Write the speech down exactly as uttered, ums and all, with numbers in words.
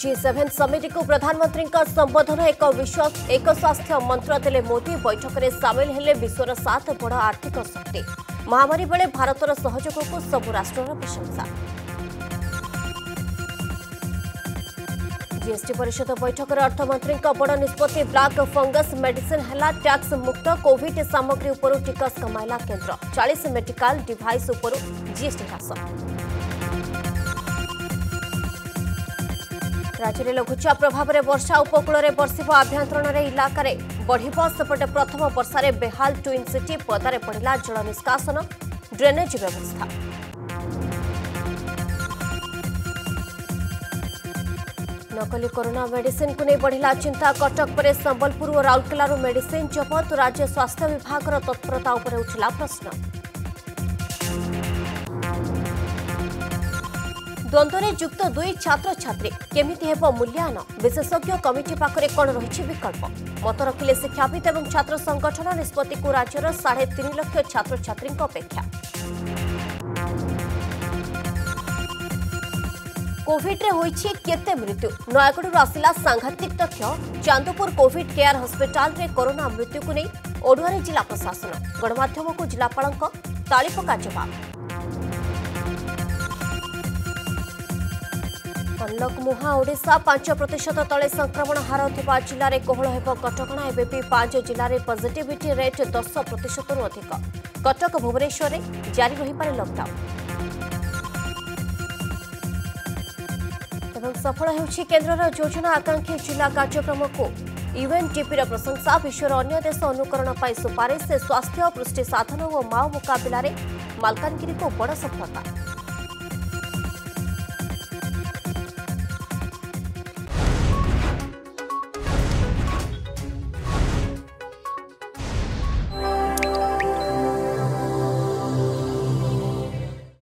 G seven summit को प्रधानमंत्री संबोधन एक विश्वास एक स्वास्थ्य मंत्र दे मोदी बैठक में सामिल हेले विश्वर सात बड़ आर्थिक शक्ति महामारी बेले भारतर सहयोग को सबु राष्ट्रर प्रशंसा। जीएसटी परिषद बैठक में अर्थमंत्री बड़ निष्पत्ति ब्लैक फंगस मेडिसिन है टैक्स मुक्त कोविड सामग्री उपरू टिकस कमाइला केन्द्र चालीस मेडिकल डिवाइस उपरू जीएसटी ह्रास। राज्य में लघुचाप प्रभाव में वर्षा उपकूल में बर्षिव आभ्यंतरण इलाकार बढ़पटे प्रथम वर्षा बेहाल ट्विन सिटी पदार पड़ा जल निष्कासन ड्रेनेज व्यवस्था। नकली कोरोना मेडिसिन को नहीं बढ़ला चिंता कटक पर संबलपुर और राउरकेलू मेडिसिन जबत राज्य स्वास्थ्य विभाग तत्परता उपर उठला प्रश्न। द्वंद्वे जुक्त दुई छात्र छात्री केमिति हेब मूल्यायन विशेषज्ञ कमिटी पाखरे कौन रही विकल्प मत रखिले शिक्षाविद और छात्र संगठन निष्पत्ति को राज्यर साढ़े तीन लाख छात्र छात्री अपेक्षा। कोविड्रे होइछि केते मृत्यु नयागढ़ आसिला सांघातिक तथ्य चांदपुर कोविड केयर हस्पिटाल रे कोरोना मृत्यु को नहीं ओडुआरे जिला प्रशासन गणमाध्यम को जिलापालक ताली पका जवाब। अनलक मुहां ओडिशा पांच प्रतिशत तले संक्रमण हार थिबा जिले में कोहल हेब कटकणा एबपि पांच जिले में पॉजिटिविटी रेट दस प्रतिशत अधिक कटक भुवनेश्वर में जारी रहीपारे लॉकडाउन। एवं सफल होउछि केन्द्रर योजना आकांक्षी जिला कार्यक्रम को यूएनडीपी प्रशंसा विश्वर अन्य देश अनुकरण पर सुपारिश स्वास्थ्य पुष्टि साधन और माओ मुकाबलें मालकानगिरी को बड़ सफलता।